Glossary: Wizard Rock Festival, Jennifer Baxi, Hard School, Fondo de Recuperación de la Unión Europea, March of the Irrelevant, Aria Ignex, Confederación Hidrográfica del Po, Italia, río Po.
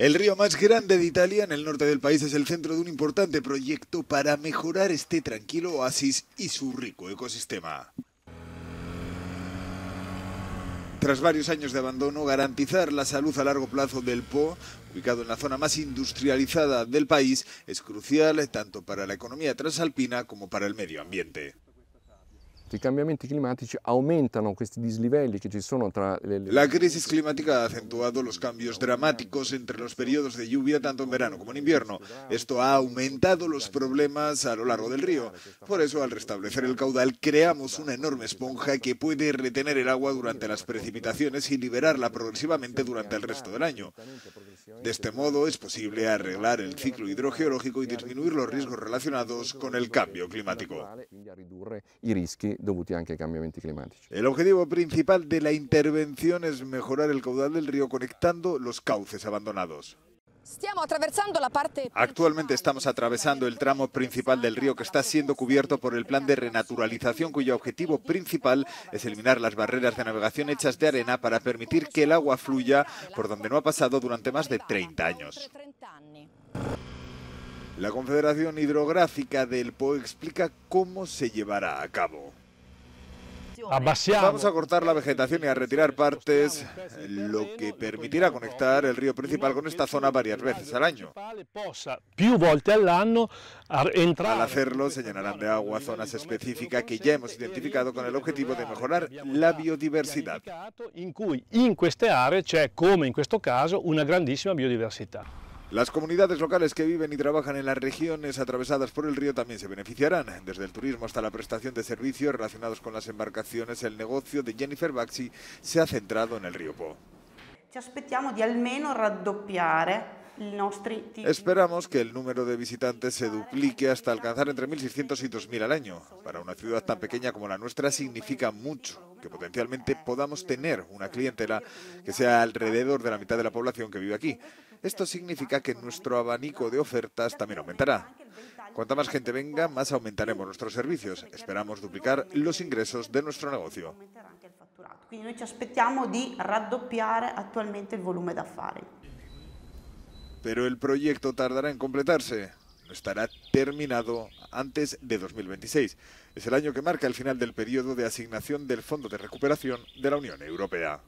El río más grande de Italia, en el norte del país, es el centro de un importante proyecto para mejorar este tranquilo oasis y su rico ecosistema. Tras varios años de abandono, garantizar la salud a largo plazo del Po, ubicado en la zona más industrializada del país, es crucial tanto para la economía transalpina como para el medio ambiente. La crisis climática ha acentuado los cambios dramáticos entre los periodos de lluvia, tanto en verano como en invierno. Esto ha aumentado los problemas a lo largo del río. Por eso, al restablecer el caudal, creamos una enorme esponja que puede retener el agua durante las precipitaciones y liberarla progresivamente durante el resto del año. De este modo, es posible arreglar el ciclo hidrogeológico y disminuir los riesgos relacionados con el cambio climático. El objetivo principal de la intervención es mejorar el caudal del río conectando los cauces abandonados. Actualmente estamos atravesando el tramo principal del río que está siendo cubierto por el plan de renaturalización, cuyo objetivo principal es eliminar las barreras de navegación hechas de arena para permitir que el agua fluya por donde no ha pasado durante más de 30 años. La Confederación Hidrográfica del Po explica cómo se llevará a cabo. Vamos a cortar la vegetación y a retirar partes, lo que permitirá conectar el río principal con esta zona varias veces al año. Al hacerlo, se llenarán de agua zonas específicas que ya hemos identificado con el objetivo de mejorar la biodiversidad. En queste aree c'è, come in questo caso, una grandissima biodiversità. Las comunidades locales que viven y trabajan en las regiones atravesadas por el río también se beneficiarán, desde el turismo hasta la prestación de servicios relacionados con las embarcaciones. El negocio de Jennifer Baxi se ha centrado en el río Po. Esperamos que el número de visitantes se duplique hasta alcanzar entre 1.600 y 2.000 al año. Para una ciudad tan pequeña como la nuestra significa mucho que potencialmente podamos tener una clientela que sea alrededor de la mitad de la población que vive aquí. Esto significa que nuestro abanico de ofertas también aumentará. Cuanta más gente venga, más aumentaremos nuestros servicios. Esperamos duplicar los ingresos de nuestro negocio. Pero el proyecto tardará en completarse. No estará terminado antes de 2026. Es el año que marca el final del periodo de asignación del Fondo de Recuperación de la Unión Europea.